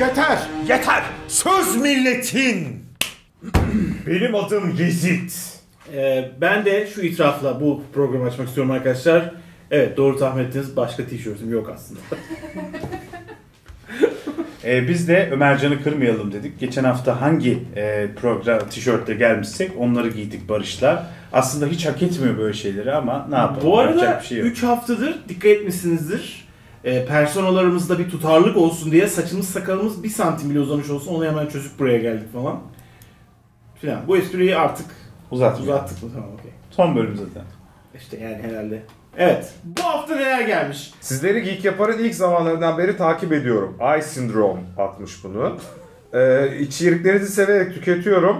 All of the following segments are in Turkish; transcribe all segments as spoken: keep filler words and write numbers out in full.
Yeter! Yeter! Söz milletin! Benim adım Yezid. Ee, ben de şu itirafla bu programı açmak istiyorum arkadaşlar. Evet, doğru tahmin ettiniz, başka tişörtüm yok aslında. Ee, biz de Ömercan'ı kırmayalım dedik. Geçen hafta hangi e, program tişörtle gelmişsek onları giydik Barış'la. Aslında hiç hak etmiyor böyle şeyleri ama ne yapalım? Bu arada üç şey haftadır dikkat etmişsinizdir. E, personalarımızda bir tutarlılık olsun diye saçımız sakalımız bir santim bile uzamış olsun onu hemen çözüp buraya geldik falan. Filan. Bu espriyi artık uzattık. Uzattık mı? Tamam, okey. Son bölüm zaten. İşte yani herhalde. Evet. Bu hafta neler gelmiş? Sizleri Geek Yapar'ın ilk zamanlarından beri takip ediyorum. Eye Syndrome atmış bunu. Ee, içeriklerinizi severek tüketiyorum.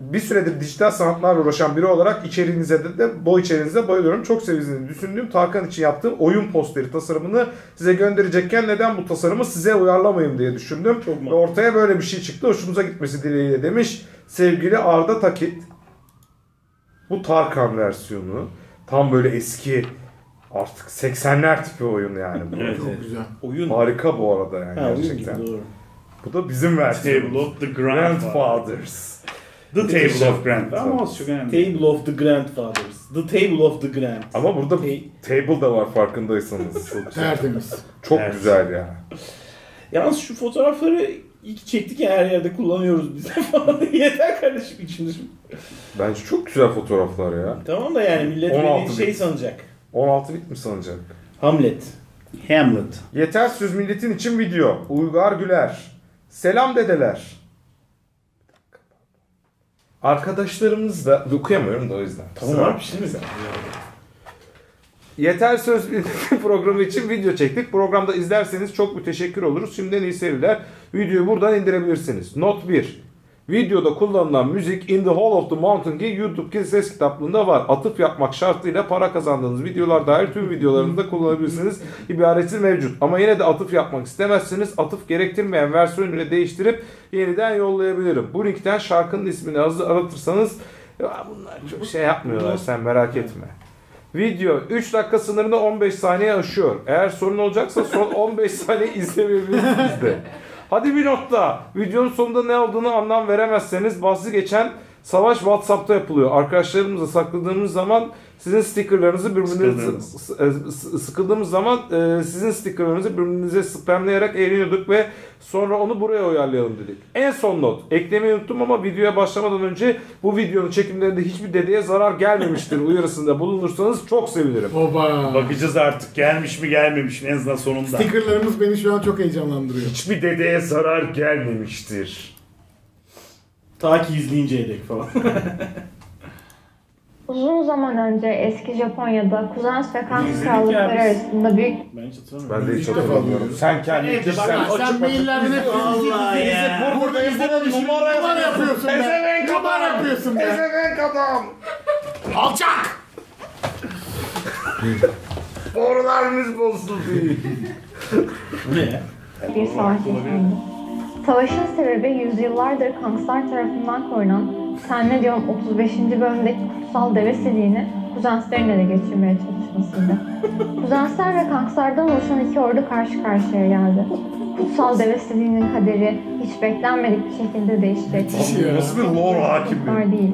Bir süredir dijital sanatlarla uğraşan biri olarak içeriğinize de, de boy içeriğinize bayılıyorum. Çok sevdiğinizi düşündüğüm Tarkan için yaptığım oyun posteri tasarımını size gönderecekken neden bu tasarımı size uyarlamayayım diye düşündüm. Çok Ve ortaya böyle bir şey çıktı. Hoşunuza gitmesi dileğiyle demiş. Sevgili Arda Takit. Bu Tarkan versiyonu. Tam böyle eski artık seksenler tipi oyun yani. Bu. Evet, çok güzel. Oyun. Harika bu arada yani ha, gerçekten. Gibi, doğru. Bu da bizim versiyonumuz. Table of the Grandfathers. The Table of Grandfathers. Table of the Grandfathers. The Table of the Grand. Ama burada table da var farkındaysanız. Çok tertemiz. Çok Tersin. Güzel yani. Yalnız şu fotoğrafları ilk çektik ya, her yerde kullanıyoruz biz falan. Yeter kardeşim içimde. Bence çok güzel fotoğraflar ya. Tamam da yani millet beni şey bit. sanacak. on altı bit mi sanacak? Hamlet. Hamlet. Yeter söz milletin için video. Uygar Güler. Selam dedeler. Arkadaşlarımız da okuyamıyorum da o yüzden. Tamam abi, şimdi sen. Yeter söz programı için video çektik. Programda izlerseniz çok müteşekkir oluruz. Şimdiden iyi seyirler. Videoyu buradan indirebilirsiniz. Not bir. Videoda kullanılan müzik In the Hall of the Mountain YouTube ses kitaplığında var. Atıf yapmak şartıyla para kazandığınız videolar dair tüm videolarınızda kullanabilirsiniz. İbaresi mevcut. Ama yine de atıf yapmak istemezseniz atıf gerektirmeyen versiyonunu değiştirip yeniden yollayabilirim. Bu linkten şarkının ismini aratırsanız ya bunlar çok şey yapmıyorlar, sen merak etme. Video üç dakika sınırını on beş saniye aşıyor. Eğer sorun olacaksa son on beş saniye izlemeyebilirsiniz de. Hadi bir not da. Videonun sonunda ne olduğunu anlam veremezseniz bahsi geçen savaş WhatsApp'ta yapılıyor. Arkadaşlarımızla sakladığımız zaman sizin stickerlarınızı birbirinize sıkıldığımız zaman e, sizin stickerlarınızı birbirinize spamlayarak eğleniyorduk ve sonra onu buraya uyarlayalım dedik. En son not. Eklemeyi unuttum ama videoya başlamadan önce bu videonun çekimlerinde hiçbir dedeye zarar gelmemiştir uyarısında bulunursanız çok sevinirim. Oba. Bakacağız artık gelmiş mi gelmemiş mi en azından sonunda. Stickerlarımız beni şu an çok heyecanlandırıyor. Hiçbir dedeye zarar gelmemiştir. Ta ki izleyinceye dek falan. Uzun zaman önce eski Japonya'da Kuzans ve Kans krallıkları arasında büyük... Ben hiç hatırlamıyorum. Ben de hiç hatırlamıyorum. Sen kendin evet, sen açık açık... Sen maillerden hep izlediğinizi burada izlediğinizi numara yapıyorsun be. Ezevenk adam! Ezevenk adam! Alçak! Borularımız bolsun diye. Ne? Bir savaş yaşandı. Savaşın sebebi yüzyıllardır Kanslar tarafından korunan Sanhedrin otuz beşinci bölümdeki kutsal deve siliğini Kuzansların ele geçirmeye çalışmasıydı. Kuzanslar ve Kanslardan oluşan iki ordu karşı karşıya geldi. Kutsal deve siliğinin kaderi hiç beklenmedik bir şekilde değişecekti. Nasıl bir lore hakimi? Kutsal değil,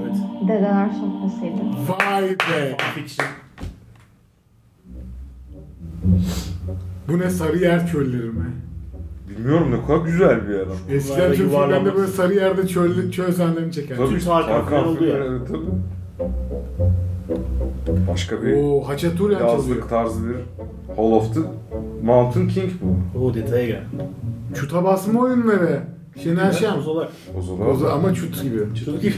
Dedeler Sofrasıydı. Vay be! Bu ne Sarıyer çölleri mi? Bilmiyorum ne kadar güzel bir yer. Eskiden tüm filmlerde böyle sarı yerde çöl, çöl sahnelerini çeker. Tabii Tarkan oldu ya. Yani. Tabii. Başka bir Oo, yazlık tarzı bir Hall of the Mountain King bu. Oo detaya gel. Çuta basma oyunları. Şener Şen. Ozolar. Ozolar. Ozolar ama çut gibi. Çut gibi.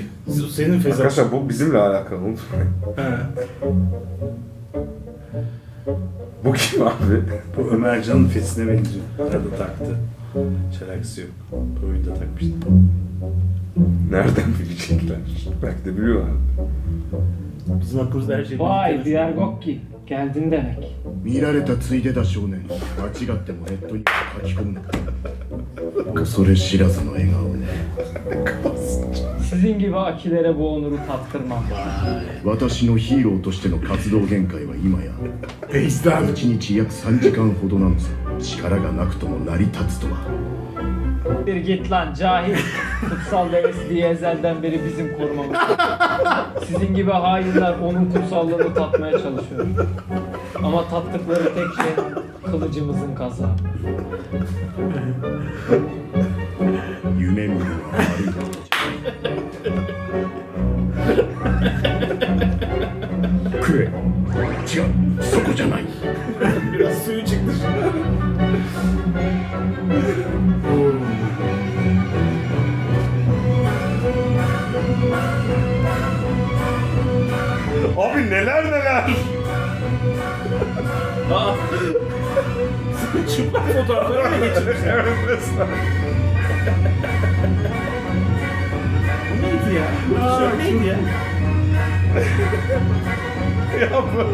Senin fezan. Arkadaşlar bu bizimle alakalı oldu. Bu kim abi? Bu Ömercan'ın fesine benziyor. Arada taktı. Şarkısı yok. Oyunu da takmıştı. Nereden bilecekler? Belki de biliyorlar. Bizim hakkımızda her şey... Vay, diğer gokki. Geldin demek. Mirareta tsuide da shounen. Machigatte mo netto ni kakikomu. Osore shirazu no egao ne. Sizin gibi akilere bu onuru tattırmam. Watashi no hero toshite no katsudou genkai wa ima ya. Base'da. İçin içi yak üç saat hodo nano sa. Chikara ga naku to mo naritatsu to wa. Bir git lan cahil. Kutsal devesi diye ezelden beri bizim korumamız. Sizin gibi hainler onun kutsallığını tatmaya çalışıyor. Ama tattıkları tek şey kılıcımızın kaza. Yunanlı. Kü. Çı. Sokucanay. Biraz suyu çıktı. Abi neler neler. Aa. Çıplak fotoğrafları mı geçirmiş? Bu neydi ya? Bu neydi ya? Ya bu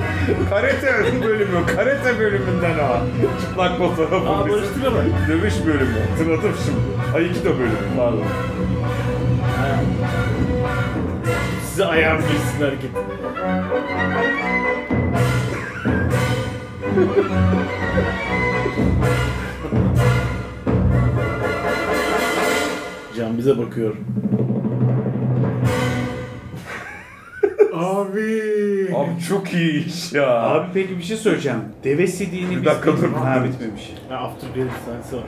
karate bölümü, karate bölümünden ha. Çıplak fotoğrafı. Aa, barıştırma bak. Dövüş bölümü, tırnadım şimdi. Aikido bölümü, pardon. Size ayağım girsin hareket. Can bize bakıyor. Abi. Abi çok iyi iş ya. Abi peki bir şey söyleyeceğim. Deve sidiğini biz... Bir dakika dur. Ha bitmemiş. Ha after bir sahnesi var.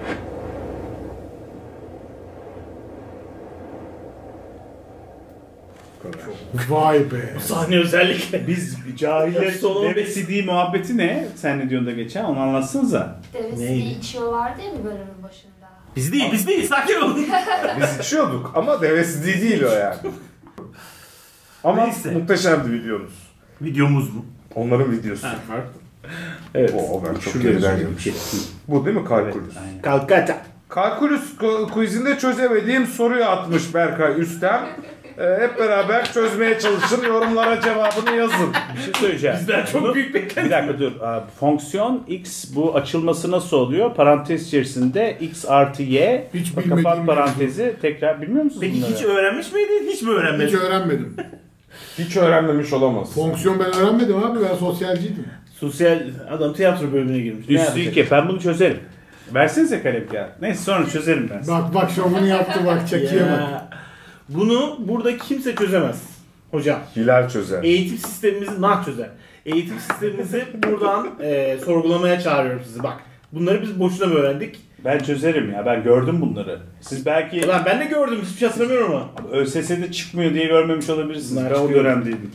Vay be. Bu sahne özellikle. Biz cahiller deve sidiği muhabbeti ne? Sen ne diyorsun da geçen? Onu anlatsanıza. Deve sidiği içiyorlardı ya bölümün başında. Biz değil, biz değil. Sakin olun. Biz içiyorduk ama deve sidiği değil o yani. Ama neyse, muhteşemdi videomuz. Videomuz mu? Onların videosu. Ha, evet. Oo, ben çok geriden gelmişim. Bu değil mi kalkülüs? Evet, kalkata. Kalkülüs quizinde çözemediğim soruyu atmış Berkay Üstem. Hep beraber çözmeye çalışın. Yorumlara cevabını yazın. Bir şey söyleyeceğim. Bizden çok bunu, büyük beklentim. Bir dakika dur. Fonksiyon x, bu açılması nasıl oluyor? Parantez içerisinde x artı y. Hiç kapat parantezi. Bilmiyorum. Tekrar bilmiyor musunuz? Peki bunları hiç öğrenmiş miydin? Hiç mi öğrenmedin? Hiç öğrenmedim. Hiç öğrenmemiş olamaz. Fonksiyon ben öğrenmedim abi. Ben sosyalciydim. Sosyal adam tiyatro bölümüne girmiş. Üstü iki. Ben bunu çözerim. Versenize kalem kağıt. Neyse sonra çözerim ben. Bak bak şovunu yaptı bak. Çekiye bak. Bunu burada kimse çözemez hocam. Hilal çözer. Eğitim sistemimizi nah çözer. Eğitim sistemimizi buradan e, sorgulamaya çağırıyorum sizi. Bak bunları biz boşuna mı öğrendik? Ben çözerim ya, ben gördüm bunları. Siz belki... Lan ben de gördüm, hiçbir şey hatırlamıyorum ama. ÖSS'de çıkmıyor diye görmemiş olabilirsiniz. Ben o dönemdeydim.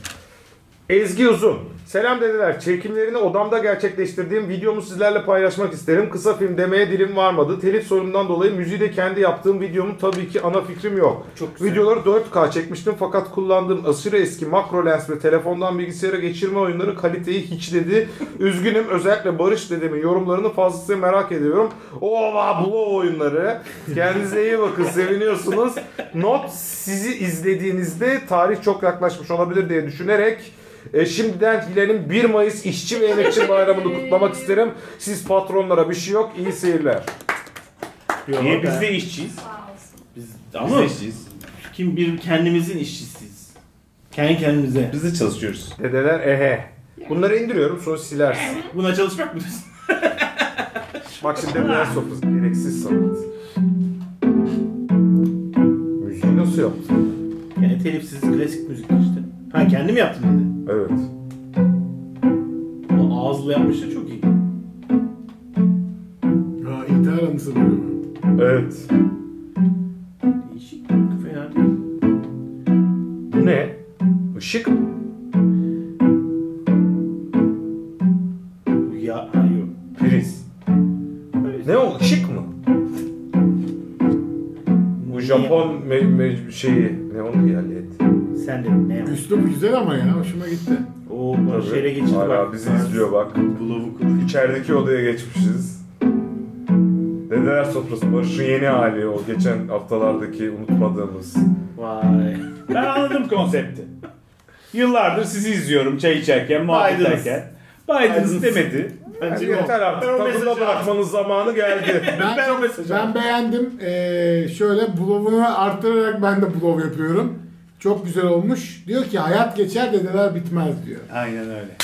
Ezgi Uzun. Selam dediler. Çekimlerini odamda gerçekleştirdiğim videomu sizlerle paylaşmak isterim. Kısa film demeye dilim varmadı. Telif sorunundan dolayı müziği de kendi yaptığım videomun tabii ki ana fikrim yok. Videoları dört K çekmiştim fakat kullandığım aşırı eski makro lens ve telefondan bilgisayara geçirme oyunları kaliteyi hiçledi. Üzgünüm, özellikle Barış dedemin yorumlarını fazlasıyla merak ediyorum. Ova bu oyunları. Kendinize iyi bakın, seviniyorsunuz. Not, sizi izlediğinizde tarih çok yaklaşmış olabilir diye düşünerek... E şimdiden Hilal'in bir Mayıs İşçi ve Emekçi Bayramı'nı kutlamak isterim. Siz patronlara bir şey yok. İyi seyirler. Niye biz de işçiyiz? Biz, biz de işçiyiz. Kim bir kendimizin işçisiyiz. Kendi kendimize. Biz de çalışıyoruz. Dedeler ehe. Bunları indiriyorum sonra silersin. Buna çalışmak mı? Bak şimdi Dedeler Sofrası. Gereksiz sanat. Müziği nasıl yaptın? Yani telifsiz klasik müzik işte. Ha kendim yaptım dedi. Evet. O ağızla yapmıştı, çok iyi. Ha intihar anısı bölümü. Evet. Değişik, fena değil. Bu ne? Işık mı? Ya hayır. Priz. Evet. Ne o? Işık mı? Bu Japon me me şeyi. Ne onu ihaleti? Sen de ne? Üslup güzel ama ya, hoşuma gitti. Oo, bu şeyle geçti bak. Hala bizi izliyor bak. Bulavuk. İçerideki odaya geçmişiz. Dedeler Sofrası, Barış'ın yeni hali o geçen haftalardaki unutmadığımız. Vay. Ben anladım konsepti. Yıllardır sizi izliyorum çay içerken, muhabbet ederken. Biden istemedi. Yani yeter artık, tadına bırakmanın zamanı geldi. ben, ben, ben beğendim. Ee, şöyle bulavunu arttırarak ben de bulav yapıyorum. Çok güzel olmuş. Diyor ki hayat geçer dedeler bitmez diyor. Aynen öyle.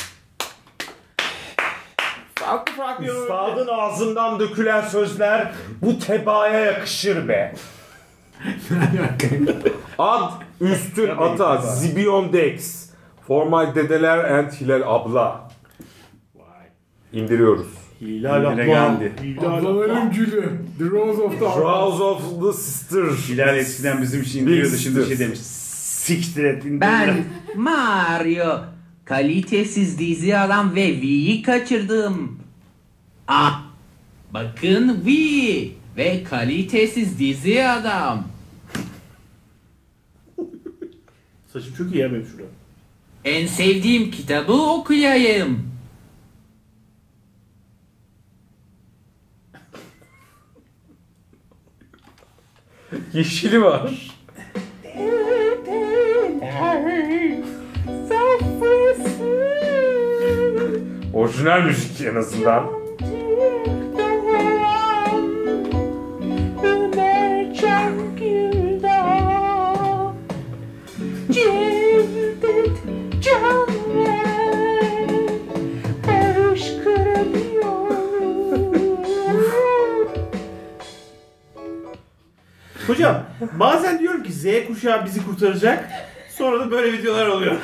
Farklı farklı üstadın ağzından dökülen sözler bu tebaaya yakışır be. Ad Üstün Ata, Zibion Dex, Formal Dedeler and Hilal Abla. İndiriyoruz. Hilal Abla. Ablaların gülü. The Rose of the Rose of the Sisters. Hilal eskiden bizim için indiriyordu, şimdi şey demiş. Siktir et, indir. Ben Mario. Kalitesiz dizi alan ve Wii'yi kaçırdım. Ah! Bakın Wii ve kalitesiz dizi adam. Saçım çok iyi ya benim şurada. En sevdiğim kitabı okuyayım. Yeşili var. Orijinal müzik en azından. Ömercan Güldal, Yezid Canver, Barış Kıralioğlu. Hocam bazen diyorum ki Z kuşağı bizi kurtaracak. Sonra da böyle videolar oluyor.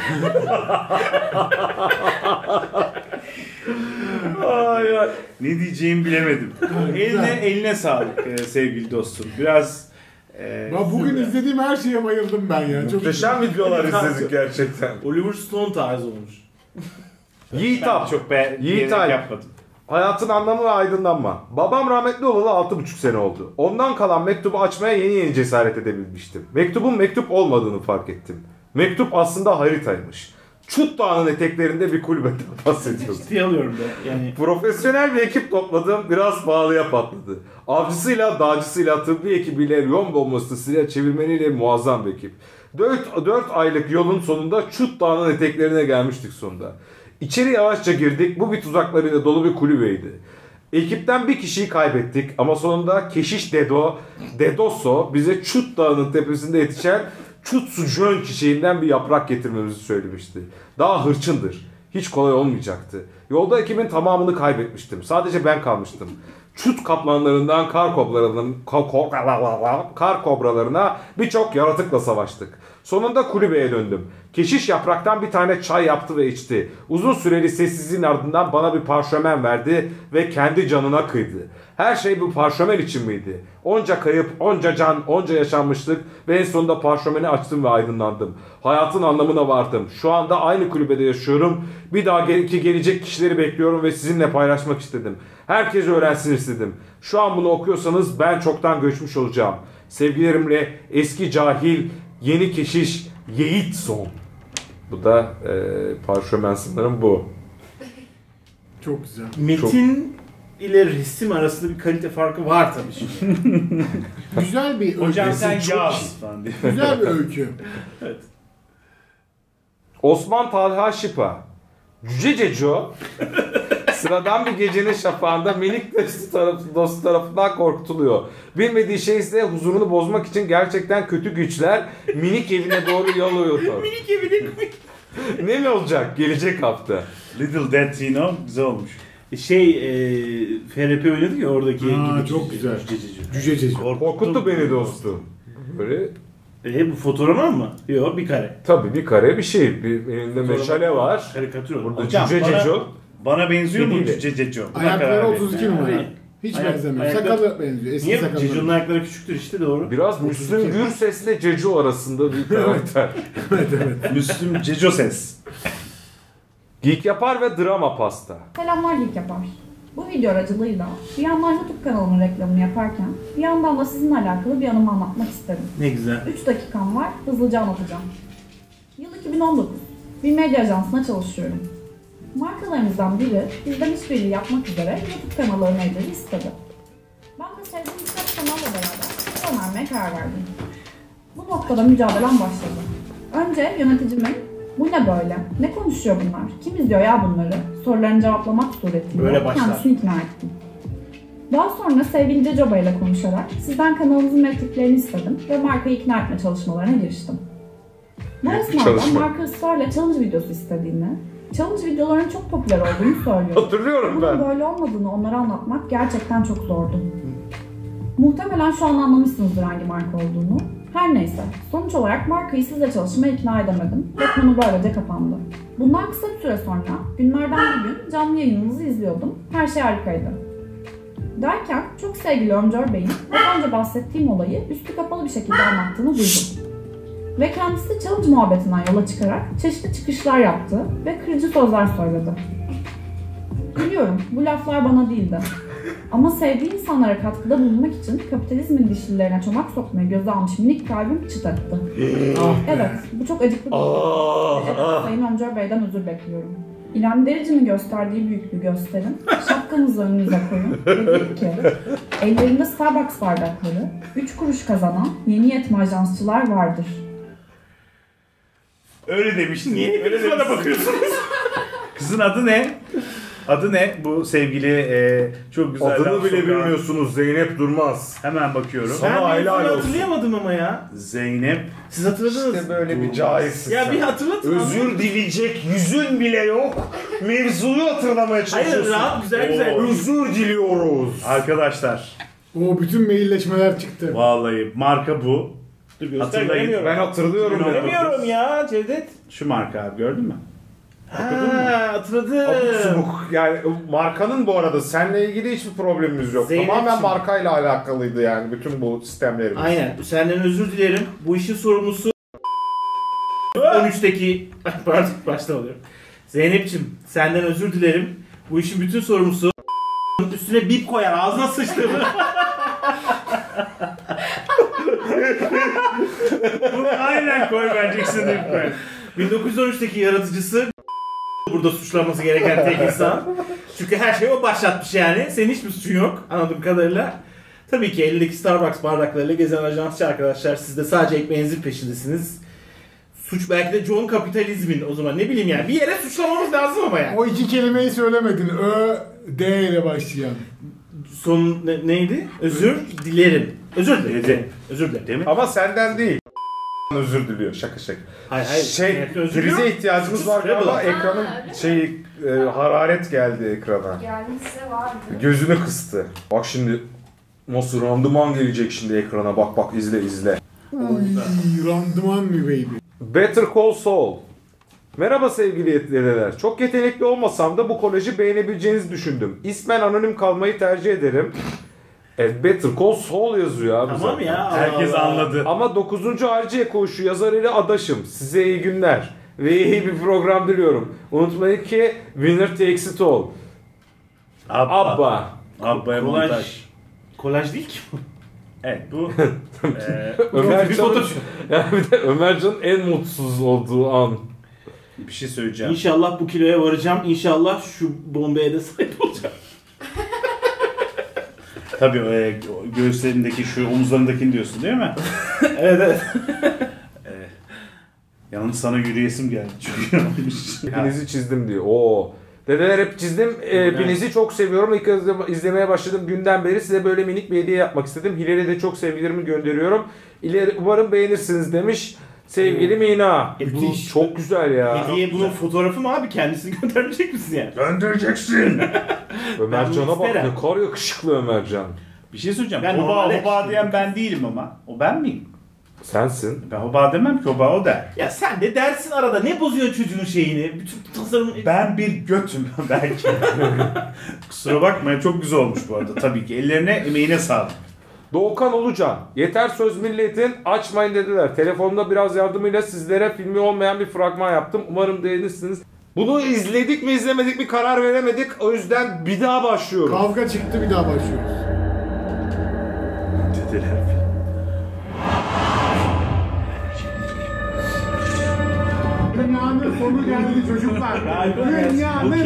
Ay, ay. Ne diyeceğimi bilemedim. eline eline sağlık e, sevgili dostum. Biraz e, ya bugün ya. izlediğim her şeye bayıldım ben ya. Muhteşem videolar izledik gerçekten. Oliver Stone tarzı olmuş. Yiğit Alp. Çok beğendim. Yapmadım. Hayatın anlamı ve aydınlanma. Babam rahmetli olalı altı buçuk sene oldu. Ondan kalan mektubu açmaya yeni yeni cesaret edebilmiştim. Mektubun mektup olmadığını fark ettim. Mektup aslında haritaymış. Çut Dağı'nın eteklerinde bir kulübeden bahsediyordu. Ciddi alıyorum da. Yani... Profesyonel bir ekip topladım, biraz pahalıya patladı. Avcısıyla, dağcısıyla, tıbbi ekibiyle, yön bombastasıyla, çevirmeniyle muazzam bir ekip. dört, dört aylık yolun sonunda Çut Dağı'nın eteklerine gelmiştik sonunda. İçeri yavaşça girdik, bu bir tuzaklarıyla dolu bir kulübeydi. Ekipten bir kişiyi kaybettik ama sonunda Keşiş Dedo Dedoso bize Çut Dağı'nın tepesinde yetişen Çutsu jön çiçeğinden bir yaprak getirmemizi söylemişti. Daha hırçındır. Hiç kolay olmayacaktı. Yolda ekibin tamamını kaybetmiştim. Sadece ben kalmıştım. Çut kaplanlarından kar kobralarının kar kobralarına birçok yaratıkla savaştık. Sonunda kulübeye döndüm. Keşiş yapraktan bir tane çay yaptı ve içti. Uzun süreli sessizliğin ardından bana bir parşömen verdi ve kendi canına kıydı. Her şey bu parşömen için miydi? Onca kayıp, onca can, onca yaşanmışlık ve en sonunda parşömeni açtım ve aydınlandım. Hayatın anlamına vardım. Şu anda aynı kulübede yaşıyorum. Bir daha ki gelecek kişileri bekliyorum ve sizinle paylaşmak istedim. Herkes öğrensin istedim. Şu an bunu okuyorsanız ben çoktan göçmüş olacağım. Sevgilerimle eski cahil, yeni keşiş Yiğit Son. Bu da e, parşömen sınırım bu. Çok güzel. Metin çok... ile resim arasında bir kalite farkı var tabii şimdi. Güzel bir öykü. Hocam sen yaz. Güzel bir öykü. Evet. Osman Talha Şipa, Cücececo, sıradan bir gecenin şafağında minik dostu, tarafı, dostu tarafından korkutuluyor. Bilmediği şey ise huzurunu bozmak için gerçekten kötü güçler minik evine doğru yol alıyor. Minik evine ne mi olacak gelecek hafta? Little Dantino güzel olmuş. Şey e, F R P oynadı ya oradaki. Aa, gibi çok güzel. Cücececi. Korkuttu beni dostum. Böyle. E bu fotoğraf mı? Yok bir kare. Tabii bir kare bir şey. Bir, elinde meşale var. Karikatür. Burada Cücececo. Bana benziyor mu Cücececo? Ayakları otuz iki numara. Hiç Ayak, benzemiyor. Ayakları... Sakalı benziyor. Eski sakalı. Ceco'nun ayakları küçüktür işte doğru. Biraz Müslüm Gürses'le Ceco arasında bir karakter. Evet evet. Müslüm Ceco ses. Geek Yapar ve Drama Pasta. Selamlar Geek Yapar. Bu video aracılığıyla bir yandan YouTube kanalımın reklamını yaparken bir yandan da sizinle alakalı bir anımı anlatmak isterim. Ne güzel. üç dakikam var. Hızlıca anlatacağım. Yıl iki bin on dokuz. Bir medya ajansına çalışıyorum. Markalarımızdan biri bizden işbirliği yapmak üzere YouTube kanalı önerleri istedi. Ben de sevdiğim birkaç kanalla beraber önermeye karar verdim. Bu noktada mücadelem başladı. Önce yöneticimin bu ne böyle, ne konuşuyor bunlar, kim izliyor ya bunları sorularını cevaplamak suretiyle kendisini ikna ettim. Daha sonra sevgili Cecoba ile konuşarak sizden kanalımızın metriklerini istedim ve markayı ikna etme çalışmalarına giriştim. Bu esnada marka ısrarla challenge videosu istediğini, challenge videoların çok popüler olduğunu söylüyor. Hatırlıyorum ben. Bunun böyle olmadığını onlara anlatmak gerçekten çok zordu. Muhtemelen şu an anlamışsınızdır hangi marka olduğunu. Her neyse, sonuç olarak markayı sizle çalışmaya ikna edemedim ve konu böylece kapandı. Bundan kısa bir süre sonra, günlerden bir gün canlı yayınınızı izliyordum, her şey harikaydı. Derken çok sevgili Ömcör Bey'in az önce bahsettiğim olayı üstü kapalı bir şekilde anlattığını duydum. Ve kendisi challenge muhabbetinden yola çıkarak çeşitli çıkışlar yaptı ve kırıcı sözler söyledi. Biliyorum, bu laflar bana değildi. Ama sevdiği insanlara katkıda bulunmak için kapitalizmin dişlilerine çomak sokmayı göze almış minik kalbim çıt attı. Evet, bu çok acıklı bir şey. Sayın Ömcör Bey'den özür bekliyorum. İlhan Derici'nin gösterdiği büyüklüğü gösterin, şapkanızı önünüze koyun ve deyin ki ellerinde Starbucks bardakları, üç kuruş kazanan yeni yetme ajansçılar vardır. Öyle demiş. Niye öyle bana bakıyorsunuz? Kızın adı ne? Adı ne? Bu sevgili e, çok güzel. Adını bile bilmiyorsunuz. Zeynep Durmaz. Hemen bakıyorum. Sana helal olsun. Ben hatırlayamadım ama ya. Zeynep. Siz hatırladınız. İşte böyle Durmaz. Bir cahilsin. Ya sen. Bir hatırlatın. Özür dileyecek yüzün bile yok. Mevzuyu hatırlamaya çalışıyorsun. Hayır rahat güzel güzel. Özür diliyoruz. Arkadaşlar. O bütün mailleşmeler çıktı. Vallahi marka bu. Dur, hatırlayın. Ben hatırlıyorum. Bilmiyorum ya Cevdet. Şu marka abi gördün mü? Haa hatırladım. Abuk yani markanın bu arada seninle ilgili hiçbir problemimiz yok. Zeynep tamamen şimdi. Markayla alakalıydı yani bütün bu sistemlerimiz. Aynen senden özür dilerim. Bu işin sorumlusu on üçteki pardon baştan alıyorum. Zeynep'ciğim senden özür dilerim. Bu işin bütün sorumlusu üstüne bip koyar ağzına sıçtığımı. Bunu aynen koy vereceksin bip koy. bin dokuz yüz on üçteki yaratıcısı burada suçlanması gereken tek insan. Çünkü her şeyi o başlatmış yani. Senin hiçbir suçun yok anladığım kadarıyla. Tabii ki elindeki Starbucks bardaklarıyla gezen ajansçı arkadaşlar siz de sadece ekmeğinizin peşindesiniz. Suç belki de John Kapitalizmin o zaman ne bileyim yani. Bir yere suçlamamız lazım ama yani. O iki kelimeyi söylemedin. Ö, D ile başlayan. Son ne, neydi? Özür dilerim. Özür dilerim. Özür dilerim. Değil mi? Ama senden değil. Özür diliyor şaka şaka. Hayır, hayır. Şey, krize ihtiyacımız var ama ekranın şey e, hararet geldi ekrana. Gelmişse vardı. Gözünü kıstı. Bak şimdi nasıl randıman gelecek şimdi ekrana bak bak izle izle. Ayy randıman mı baby? Better Call Saul. Merhaba sevgili yetliler. Çok yetenekli olmasam da bu koleji beğenebileceğinizi düşündüm. İsmen anonim kalmayı tercih ederim. Evet, Better Call Saul yazıyor abi. Tamam ya. Herkes anladı. Ama dokuzuncu Harciye Koğuşu yazarıyla adaşım. Size iyi günler ve iyi bir program diliyorum. Unutmayın ki winner takes it all. Abba. Abba. Abba'ya kolaj. Montaj. Kolaj değil ki bu. Evet bu. e, Ömercan'ın yani Ömercan en mutsuz olduğu an. Bir şey söyleyeceğim. İnşallah bu kiloya varacağım. İnşallah şu bombeye de sahip olacağım. Tabii e, göğüslerindeki şu omuzlarındakini diyorsun değil mi? Evet evet. E, yalnız sana yürüyesim geldi çünkü. Hepinizi çizdim diyor. Oo. Dedeler hep çizdim. E, hepinizi evet. Çok seviyorum. İlk izlemeye başladım günden beri. Size böyle minik bir hediye yapmak istedim. Hilal'e de çok sevgilerimi gönderiyorum. İleri, umarım beğenirsiniz demiş. Sevgili Mina. E, bu çok güzel ya. Hediye bunun fotoğrafı mı abi? Kendisini göndermeyecek misin yani? Göndereceksin. Ömercan'a bak ne kar yakışıklı Ömercan. Bir şey söyleyeceğim. Ben hoba, hoba diyen ben değilim ama. O ben miyim? Sensin. Ben hoba demem ki hoba o der. Ya sen de dersin arada. Ne bozuyor çocuğun şeyini? Bütün tasarım... Ben bir götüm belki. Kusura bakmayın çok güzel olmuş bu arada. Tabii ki ellerine emeğine sağlık. Doğukan Ulucan. Yeter söz milletin açmayın dediler. Telefonda biraz yardımıyla sizlere filmi olmayan bir fragman yaptım. Umarım beğenirsiniz. Bunu izledik mi izlemedik mi karar veremedik. O yüzden bir daha başlıyoruz. Kavga çıktı bir daha başlıyoruz. Dediler. Dünyanın sonu geldi çocuklar. Dünyanın... Neyse.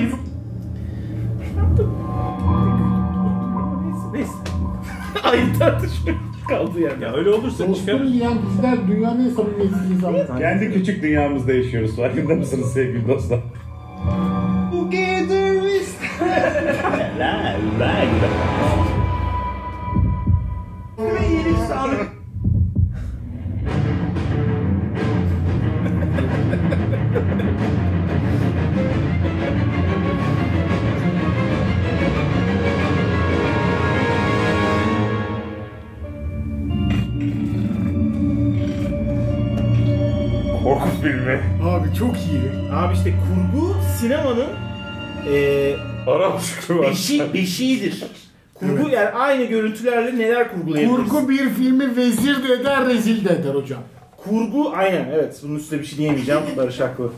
Ay tartışmaya kaldı yani. Ya öyle olursa çıkar. Yani bizler dünyanın en samimiyetliyiz zaten. Kendi küçük dünyamızda yaşıyoruz. Farkında mısınız sevgili dostlar? Together we stand. La la. Ve yeni sağlık. bir filmi. Abi çok iyi. Abi işte kurgu sinemanın e, Arap şükrü var. Beşi, beşiğidir. Kurgu evet. Yani aynı görüntülerle neler kurgulayabiliriz? Kurgu bir filmi vezir de eder, rezil de eder hocam. Kurgu aynen evet. Bunun üstüne bir şey diyemeyeceğim. Barış haklı.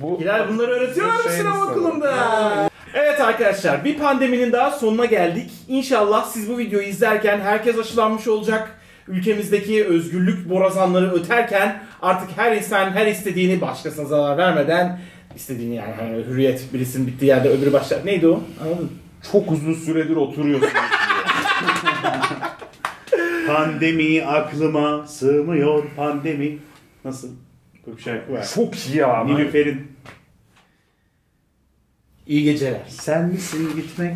Bu, Hilal bunları öğretiyorlar mı sinema okulunda? Evet arkadaşlar, bir pandeminin daha sonuna geldik. İnşallah siz bu videoyu izlerken herkes aşılanmış olacak. Ülkemizdeki özgürlük borazanları öterken artık her insan her istediğini başkasına zarar vermeden istediğini yani, yani hürriyet birisinin bittiği yerde öbürü başlar. Neydi o? Anladın? Çok uzun süredir oturuyorsunuz. Pandemi aklıma sığmıyor pandemi. Nasıl? Böyle bir şarkı var. Çok iyi abi. Nilüfer'in. İyi geceler. Sen misin gitmek?